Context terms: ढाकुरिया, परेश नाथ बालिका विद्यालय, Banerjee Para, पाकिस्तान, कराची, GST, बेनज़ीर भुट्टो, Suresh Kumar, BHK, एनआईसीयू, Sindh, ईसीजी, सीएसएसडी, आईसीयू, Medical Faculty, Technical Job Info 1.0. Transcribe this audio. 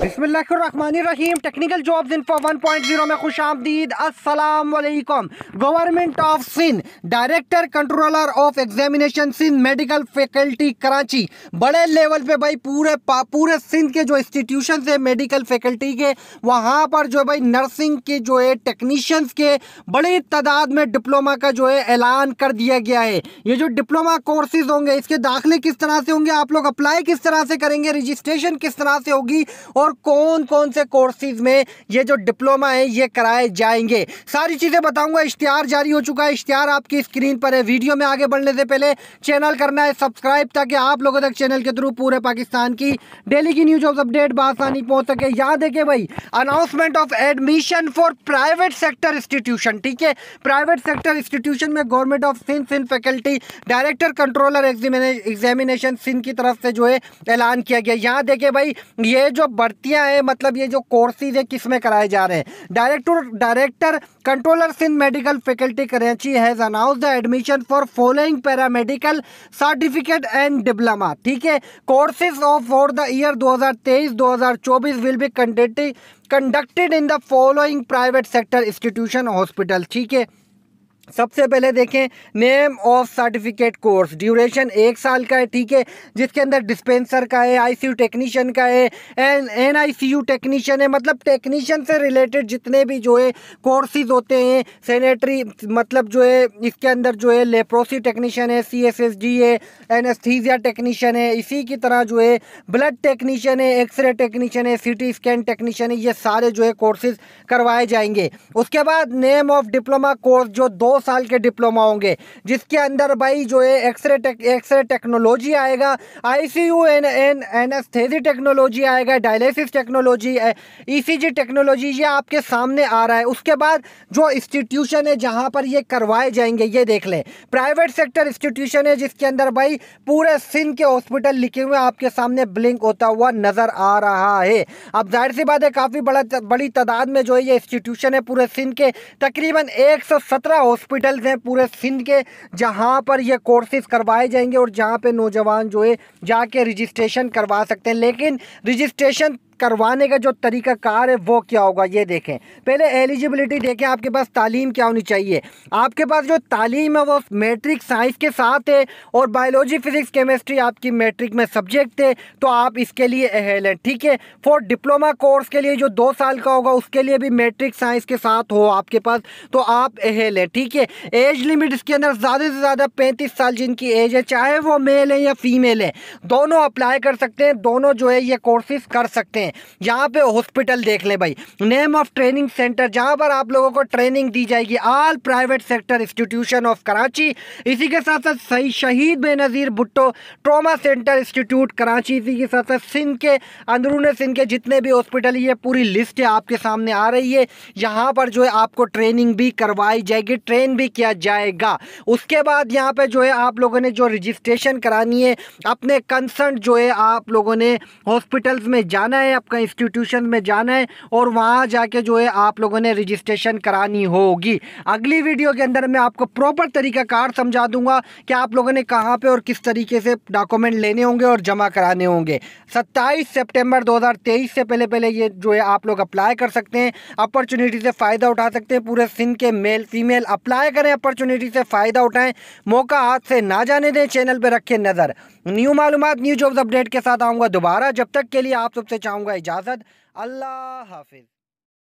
बिस्मिल्लाहिर्रहमानिर्रहीम। Technical jobs info 1.0 में खुश आमदीद। अस्सलाम वालेकुम। Government of Sindh director controller of examination Sindh medical faculty कराची, बड़े लेवल पे भाई पूरे सिंध के जो इंस्टीट्यूशन है मेडिकल फैकल्टी के, वहाँ पर जो भाई नर्सिंग के जो है टेक्नीशियंस के बड़ी तादाद में डिप्लोमा का जो है ऐलान कर दिया गया है। ये जो डिप्लोमा कोर्सेज होंगे, इसके दाखिले किस तरह से होंगे, आप लोग अप्लाई किस तरह से करेंगे, रजिस्ट्रेशन किस तरह से होगी और कौन कौन से कोर्सेज में ये जो डिप्लोमा है ये कराए जाएंगे, सारी चीजें बताऊंगा। इश्तिहार जारी हो चुका है, इश्तिहार आपकी स्क्रीन पर है। वीडियो में आगे बढ़ने से पहले चैनल करना है सब्सक्राइब, ताकि आप लोगों तक चैनल के थ्रू पूरे पाकिस्तान की डेली की न्यूज और अपडेट बासानी पहुंच सके। याद है कि भाई announcement of admission for private sector institution, ठीक है, प्राइवेट सेक्टर इंस्टीट्यूशन में government of Sindh faculty director controller examination Sindh की तरफ से जो है ऐलान किया गया। यहाँ देखे भाई ये जो है, मतलब ये जो कोर्सेज है किसमें कराए जा रहे हैं। Director controller Sindh medical faculty कराची has announced the admission for following paramedical certificate and diploma, ठीक है, courses of for the year 2023-2024 will be conducted in the following private sector institution hospital, ठीक है। सबसे पहले देखें name of certificate course, duration 1 साल का है, ठीक है, जिसके अंदर डिस्पेंसर का है, आईसीयू टेक्नीशियन का है, एनआईसीयू टेक्नीशियन है, मतलब टेक्नीशियन से रिलेटेड जितने भी जो है कोर्सेज होते हैं, सैनिटरी मतलब जो है इसके अंदर जो है लेप्रोसी टेक्नीशियन है, सीएसएसडी है, एनेस्थीसिया टेक्नीशियन है, इसी की तरह जो है ब्लड टेक्नीशियन है, एक्सरे टेक्नीशियन है, सीटी स्कैन टेक्नीशियन है, ये सारे जो है कोर्सेज करवाए जाएंगे। उसके बाद नेम ऑफ डिप्लोमा कोर्स, जो 2 साल के डिप्लोमा होंगे, जिसके अंदर भाई जो है एक्सरे टेक्नोलॉजी आएगा, आईसीयू एनेस्थेसी टेक्नोलॉजी आएगा, डायलिसिस टेक्नोलॉजी, ईसीजी टेक्नोलॉजी, ये आपके सामने आ रहा है। उसके बाद जो इंस्टीट्यूशन है जहां पर ये करवाए जाएंगे, ये देख लें, प्राइवेट सेक्टर इंस्टीट्यूशन है, जिसके अंदर भाई पूरे सिंध के हॉस्पिटल लिखे हुए आपके सामने ब्लिंक होता हुआ नजर आ रहा है। अब जाहिर सी बात है काफ़ी बड़ी तादाद में जो है ये इंस्टीट्यूशन है पूरे सिंध के, तकरीबन 117 हॉस्पिटल्स हैं पूरे सिंध के जहां पर ये कोर्सेज करवाए जाएंगे और जहां पे नौजवान जो है जाके रजिस्ट्रेशन करवा सकते हैं। लेकिन रजिस्ट्रेशन करवाने का जो तरीक़ाकार है वो क्या होगा, ये देखें। पहले एलिजिबिलिटी देखें, आपके पास तालीम क्या होनी चाहिए। आपके पास जो तालीम है वो मैट्रिक साइंस के साथ है और बायोलॉजी, फिजिक्स, केमिस्ट्री आपकी मैट्रिक में सब्जेक्ट है, तो आप इसके लिए अहल हैं, ठीक है। फॉर डिप्लोमा कोर्स के लिए जो 2 साल का होगा, उसके लिए भी मैट्रिक साइंस के साथ हो आपके पास, तो आप अहल हैं, ठीक है। एज लिमिट इसके अंदर ज़्यादा से ज़्यादा 35 साल जिनकी एज है, चाहे वो मेल है या फीमेल है, दोनों अप्लाई कर सकते हैं, दोनों जो है ये कोर्सेज कर सकते हैं। यहाँ पे हॉस्पिटल देख ले भाई, नेम ऑफ ट्रेनिंग सेंटर जहां पर आप लोगों को ट्रेनिंग दी जाएगी, all private sector institution of कराची। इसी के साथ साथ Shaheed बेनज़ीर भुट्टो trauma centre institute कराची, इसी के साथ साथ सिंध के अंदरूनी सिंध के जितने भी हॉस्पिटल, ये पूरी लिस्ट है आपके सामने आ रही है। यहाँ पर जो है आपको ट्रेनिंग भी करवाई जाएगी, ट्रेन भी किया जाएगा। उसके बाद यहाँ पर जो है आप लोगों ने जो रजिस्ट्रेशन करानी है, अपने कंसर्न जो है आप लोगों ने हॉस्पिटल्स में जाना है, आपका इंस्टीट्यूशन में जाना है और वहाँ जाके जो है आप लोगों ने रजिस्ट्रेशन करानी होगी। अगली वीडियो के अंदर मैं आपको प्रॉपर तरीक़ाकार समझा दूंगा कि आप लोगों ने कहाँ पे और किस तरीके से डॉक्यूमेंट लेने होंगे और जमा कराने होंगे। 27 सितंबर 2023 से पहले ये जो है आप लोग अप्लाई कर सकते हैं, अपॉर्चुनिटी से फ़ायदा उठा सकते हैं। पूरे सिंध के मेल फीमेल अप्लाई करें, अपॉर्चुनिटी से फ़ायदा उठाएँ, मौका हाथ से ना जाने दें। चैनल पर रखें नज़र, न्यू मालूमात न्यू जॉब्स अपडेट के साथ आऊँगा दोबारा। जब तक के लिए आप सबसे चाहूँगा इजाज़त, अल्लाह हाफिज़।